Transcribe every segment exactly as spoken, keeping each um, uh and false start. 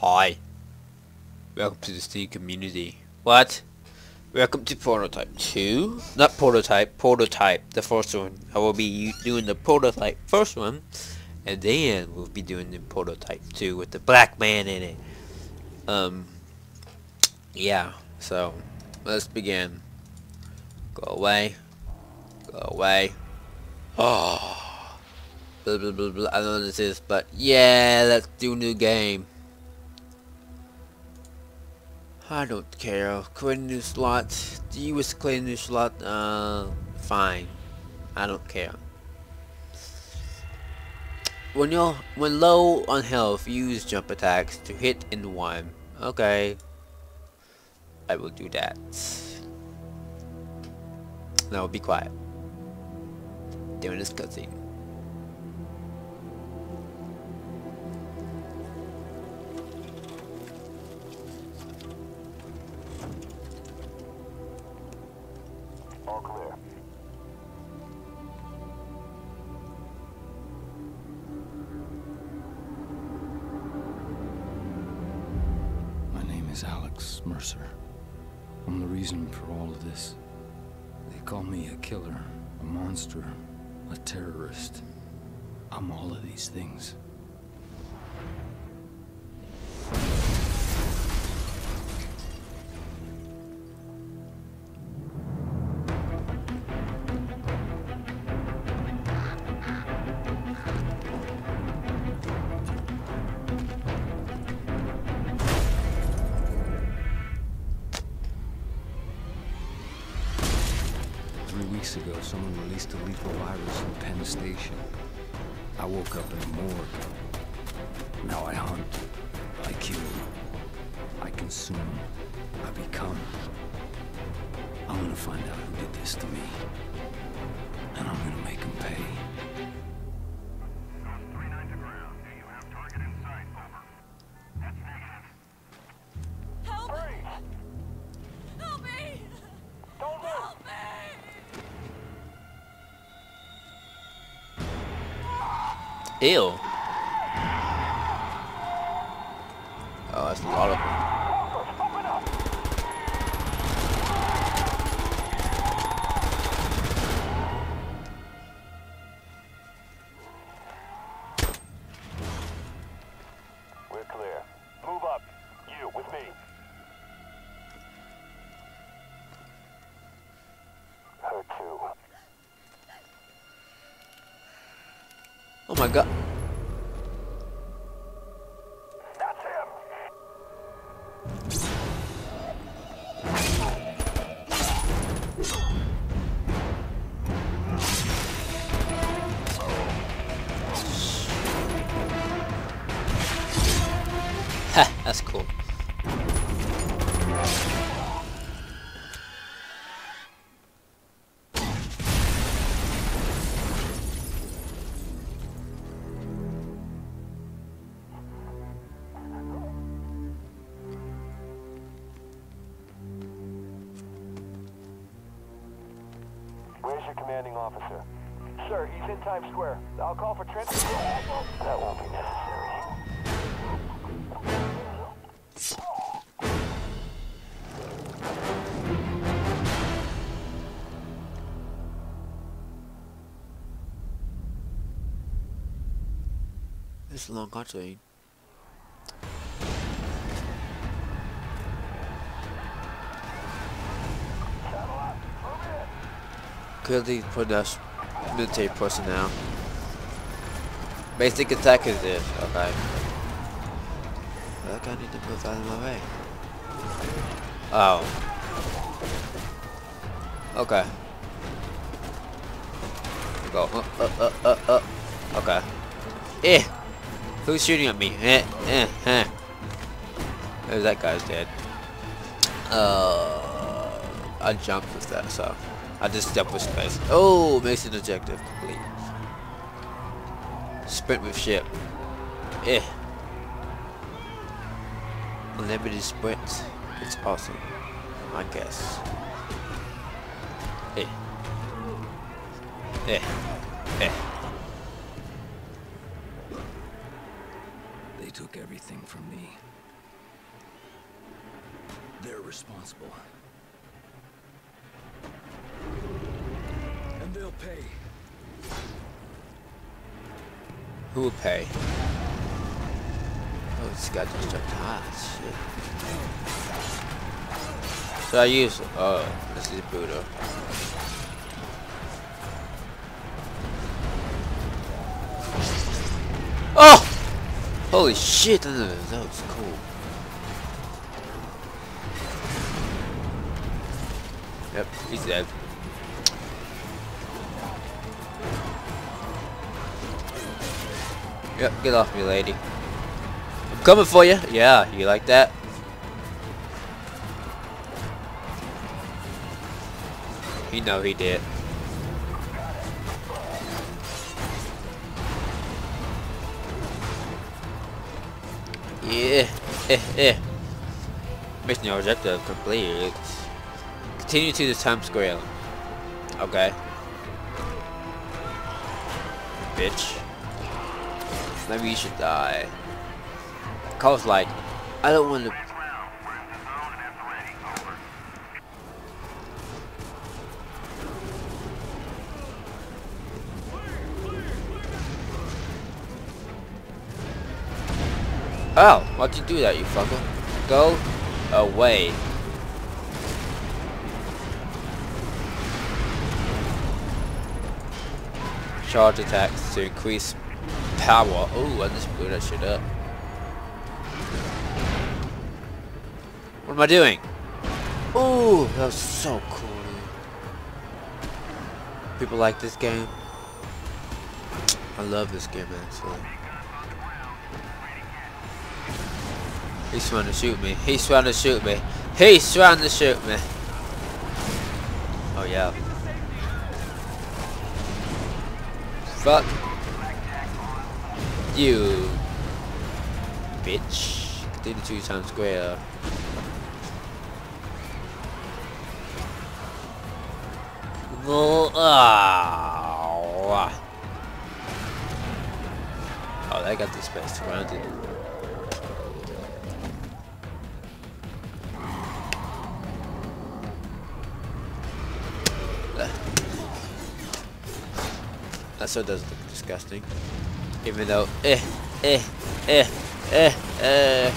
Hi. Welcome to the Steam community. What? Welcome to Prototype two? Not Prototype, Prototype, the first one. I will be doing the Prototype first one, and then we'll be doing the Prototype two with the black man in it. Um, yeah, so, let's begin. Go away. Go away. Oh, blah, blah, blah, blah. I don't know what this is, but yeah, let's do new game. I don't care. Create a new slot. Do you wish to create a new slot? Uh, fine. I don't care. When you're when low on health, use jump attacks to hit and one. Okay. I will do that. Now be quiet. During this cutscene. I'm the reason for all of this. They call me a killer, a monster, a terrorist. I'm all of these things. Weeks ago, someone released a lethal virus in Penn Station. I woke up in a morgue. Now I hunt, I kill, I consume, I become. I'm gonna find out who did this to me, and I'm gonna make him pay. Ew. Oh, that's a lot of them. We're clear. Move up. You with me. Her too. Oh my god. Ha, that's cool. Where's your commanding officer? Sir, he's in Times Square. I'll call for transfer. That won't be necessary. This is a long cutscene. Clearly produce military personnel. Basic attack is this, okay. I need to move out of my way. Oh. Okay. Go. Uh, uh, uh, uh, uh. Okay. Eh. Who's shooting at me? Eh, eh, eh. Oh, that guy's dead. Uh, I jumped with that, so I just jumped with space. Oh, makes an objective complete. Sprint with ship. Eh. Unlimited sprints, it's awesome, I guess. Eh. Eh. Eh. They took everything from me. They're responsible. And they'll pay. Who will pay? Oh, this guy just jumped high. Shit. So I use... Oh, this is Buddha. Oh! Holy shit, that was cool. Yep, he's dead. Yep, get off me, lady. I'm coming for you. Yeah, you like that? You know he did. Yeah, eh, eh. Mission objective complete. Continue to the Times Square. Okay. Bitch. Maybe you should die. Cause like, I don't want to. Oh, why'd you do that, you fucker? Go away. Charge attacks to increase power. Oh, I just blew that shit up. What am I doing? Oh, that was so cool. People like this game. I love this game, actually. He's trying to shoot me. He's trying to shoot me. He's trying to shoot me. Oh yeah. Fuck you, bitch. Continue to Times Square. Oh, they got this place surrounded. That still does look disgusting. Even though, eh, eh, eh, eh, eh.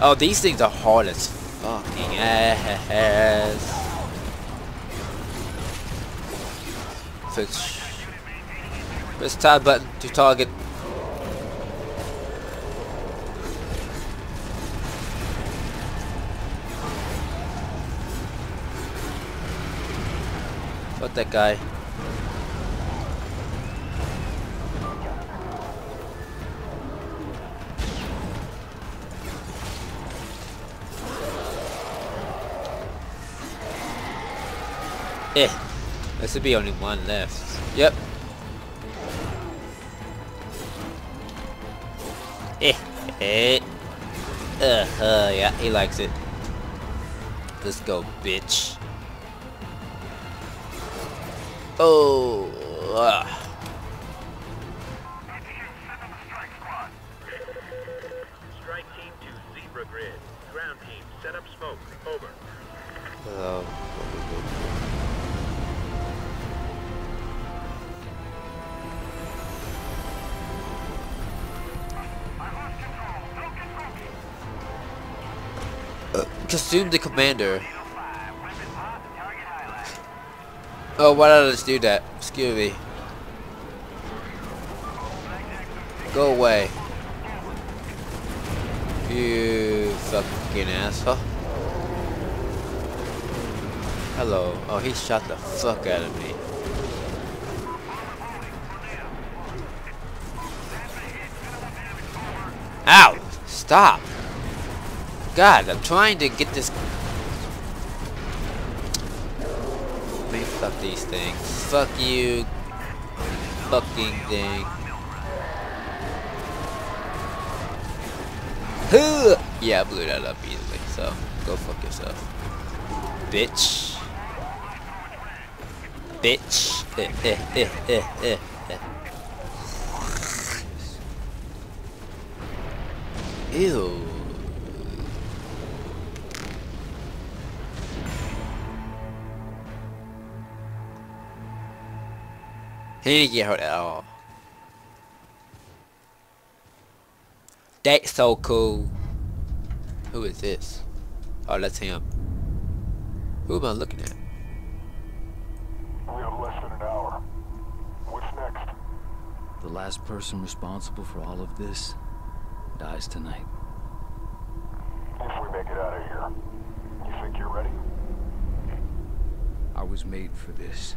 Oh, these things are hard as fucking ass. Switch. Press tab button to target. Fuck that guy. Yeah, there should be only one left. Yep. Eh, eh. Uh huh. Yeah, he likes it. Let's go, bitch. Oh. Uh. Strike team to Zebra Grid. Ground team, set up smoke. Over. Oh. Consume the commander. Oh, why did I just do that? Excuse me. Go away. You fucking asshole. Hello. Oh, he shot the fuck out of me. Ow! Stop! God, I'm trying to get this. Man, fuck these things. Fuck you, fucking thing. Yeah, I blew that up easily. So go fuck yourself, bitch. Bitch. Eh, eh, eh, eh, eh, eh. Ew. He didn't get hurt at all. That's so cool. Who is this? Oh, that's him. Who am I looking at? We have less than an hour. What's next? The last person responsible for all of this dies tonight. If we make it out of here, you think you're ready? I was made for this.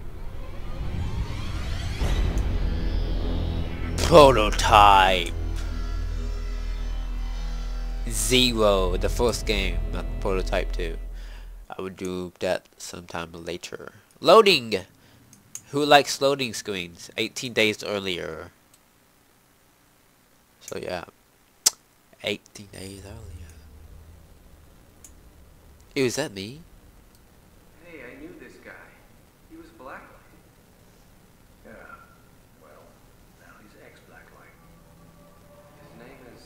Prototype. Zero, the first game, not Prototype two. I would do that sometime later. Loading! Who likes loading screens? eighteen days earlier. So yeah. eighteen days earlier. Ew, is that me? Hey, I knew this guy. He was Blacklight. Yeah. Well, now he's ex-Blacklight. His name is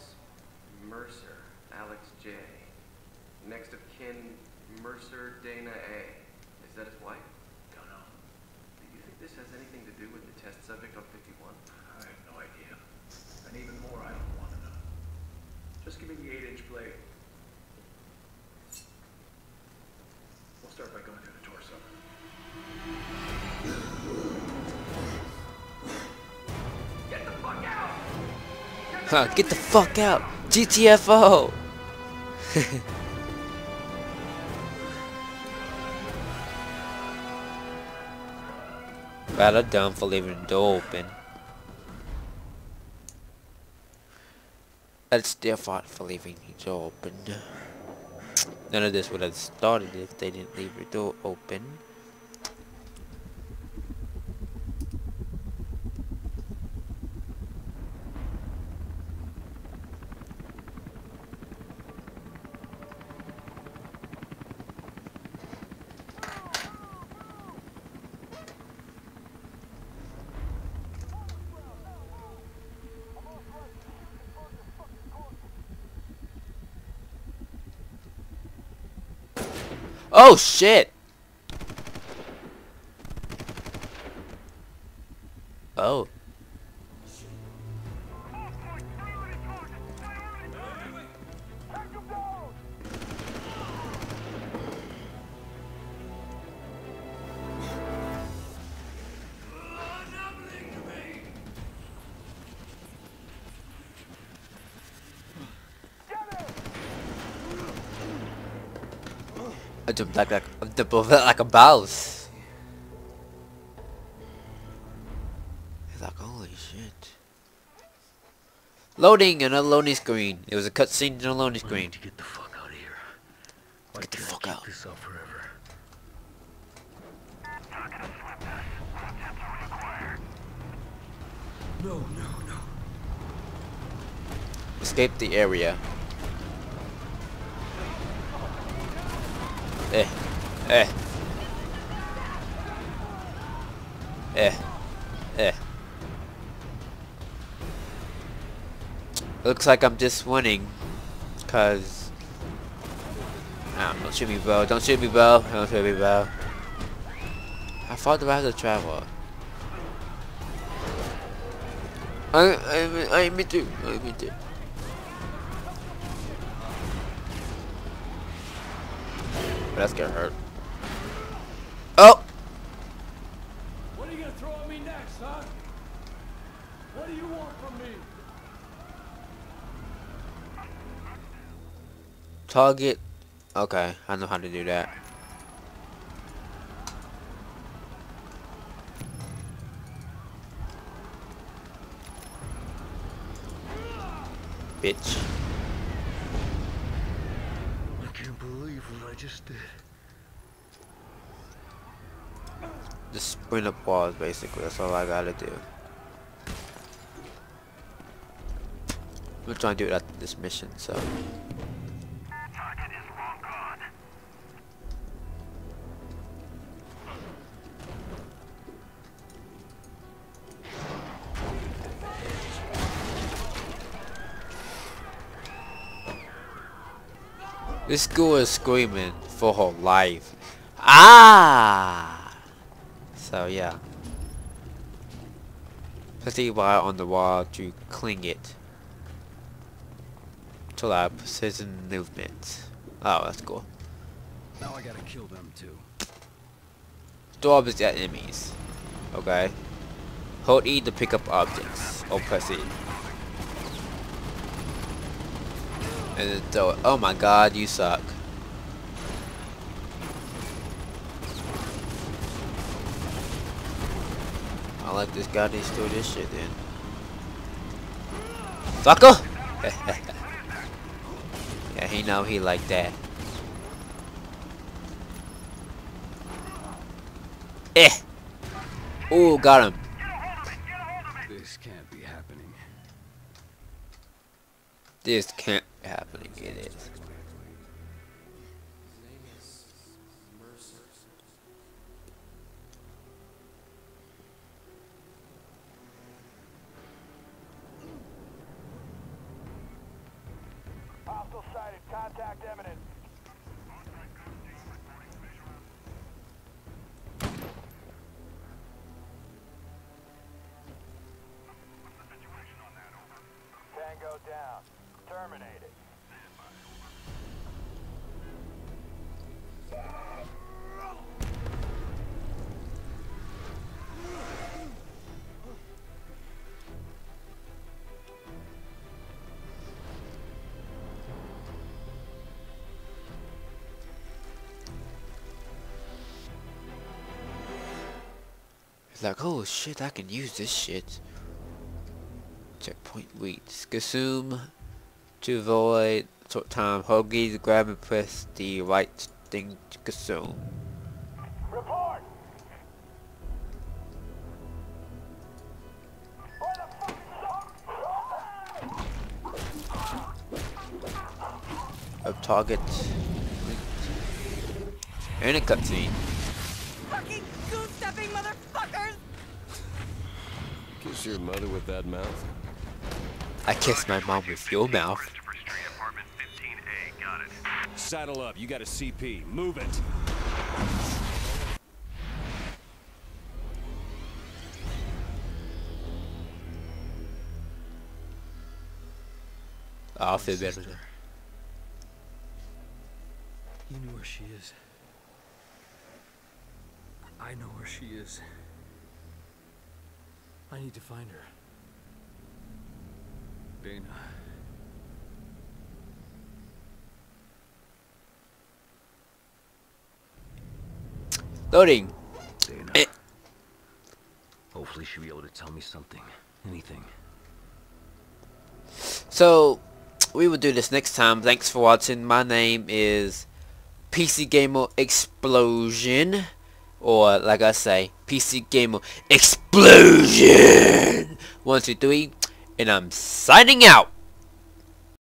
Mercer, Alex J. Next of kin, Mercer Dana A. Is that his wife? Don't know. Do you think this has anything to do with the test subject on fifty-one? I have no idea. And even more, I don't want to know. Just give me the eight inch blade. We'll start by going through the torso. Get the fuck out! Get the, huh, get the fuck out! G T F O! Rather dumb for leaving the door open. That's their fault for leaving the door open. None of this would have started if they didn't leave the door open. Oh shit! Oh. I jumped like, like, like a mouse. It's like, holy shit. Loading, another loading screen. It was a cutscene in a loading screen. Get the fuck out of here. Why get the fuck out. This up forever? No, no, no. Escape the area. Eh, eh, eh, eh. Looks like I'm just winning, cause. Ah, don't shoot me, bro! Don't shoot me, bro! Don't shoot me, bro! How far do I have to travel? I, I, I mean to, I mean to. That's gonna hurt. Oh! What are you gonna throw at me next, huh? What do you want from me? Target. Okay, I know how to do that. Bitch. Just did. Just sprint up walls, basically. That's all I gotta do. We're trying to do it after this mission, so. Target is long gone. This girl is screaming for her life. Ah! So yeah. Place the wire on the wall to cling it to allow precision movement. Oh, that's cool. Now I gotta kill them too. Storm is at enemies. Okay. Hold E to pick up objects. Oh, press E. And then throw it. Oh my god, you suck. I like this guy to throw this shit in. Sucker! Yeah, he know he like that. Eh! Ooh, got him. This can't be happening. This can't be happening. It is. Hostile sighted. Contact imminent. Go down. Terminate it. It's like, oh shit, I can use this shit. Checkpoint reach. Consume to avoid short time. Hold E, grab and press the right thing to consume. Report. Of target. And a cutscene. Fucking goose stepping motherfuckers! Kiss your mother with that mouth. I kissed my mom with your mouth. Saddle up, you got a C P. Move it. I'll feel better now. You know where she is. I know where she is. I need to find her. Dana. Loading. Dana. Eh. Hopefully she'll be able to tell me something. Anything. So we will do this next time. Thanks for watching. My name is P C Gamer Explosion. Or like I say, P C Gamer Explosion. One, two, three. And I'm signing out!